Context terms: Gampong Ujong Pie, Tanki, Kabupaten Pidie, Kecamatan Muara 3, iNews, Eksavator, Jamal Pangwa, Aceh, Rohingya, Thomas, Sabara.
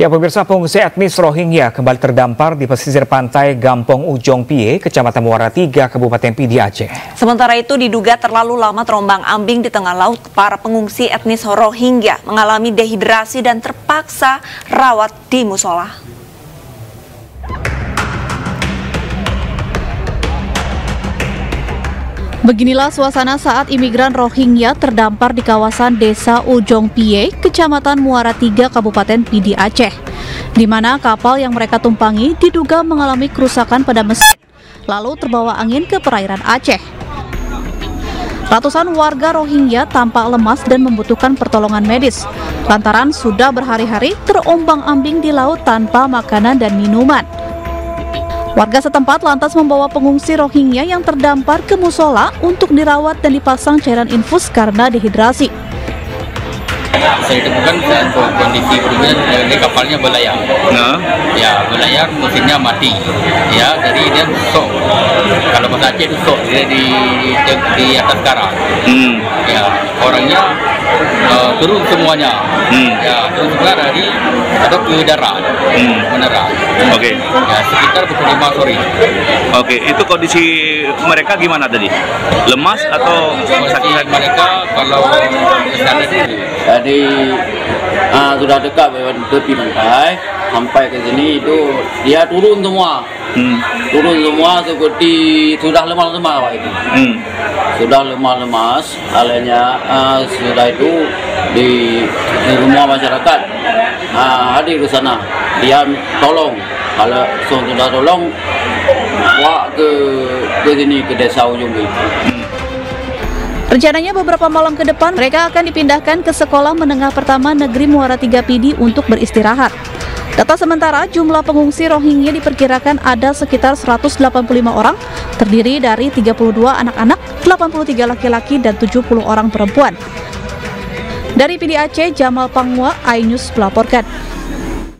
Ya, pemirsa, pengungsi etnis Rohingya kembali terdampar di pesisir pantai Gampong Ujong Pie, Kecamatan Muara 3, Kabupaten Pidie, Aceh. Sementara itu diduga terlalu lama terombang-ambing di tengah laut, para pengungsi etnis Rohingya mengalami dehidrasi dan terpaksa rawat di musola. Beginilah suasana saat imigran Rohingya terdampar di kawasan Desa Ujong Pie, Kecamatan Muara 3, Kabupaten Pidie, Aceh, di mana kapal yang mereka tumpangi diduga mengalami kerusakan pada mesin, lalu terbawa angin ke perairan Aceh. Ratusan warga Rohingya tampak lemas dan membutuhkan pertolongan medis, lantaran sudah berhari-hari terombang-ambing di laut tanpa makanan dan minuman. Warga setempat lantas membawa pengungsi Rohingya yang terdampar ke musola untuk dirawat dan dipasang cairan infus karena dehidrasi. Saya temukan kondisi dari kapalnya belayar. Nah, ya belayar, mesinnya mati. Ya, jadi dia sok. Kalau bahasa Aceh itu sok, dia di atas karang. Ya, orangnya turun semuanya. Ya, turun semuanya dari atau ke darat. Mendarat. Oke. Ya, sekitar pukul 5 sore. Oke, itu kondisi mereka gimana tadi? Lemas atau sakit? Mereka kalau kesana jadi sudah dekat tepi pantai, sampai ke sini itu dia turun semua. Turun semua seperti sudah lemah-lemah Pak itu. Sudah lemah-lemas, alanya sudah itu di rumah masyarakat hadir ke sana. Dia tolong, kalau sudah tolong, bawa ke sini ke Desa Ujung Pie. Rencananya beberapa malam ke depan mereka akan dipindahkan ke Sekolah Menengah Pertama Negeri Muara 3 Pidie untuk beristirahat. Data sementara jumlah pengungsi Rohingya diperkirakan ada sekitar 185 orang, terdiri dari 32 anak-anak, 83 laki-laki dan 70 orang perempuan. Dari Pidie Aceh, Jamal Pangwa, iNews melaporkan.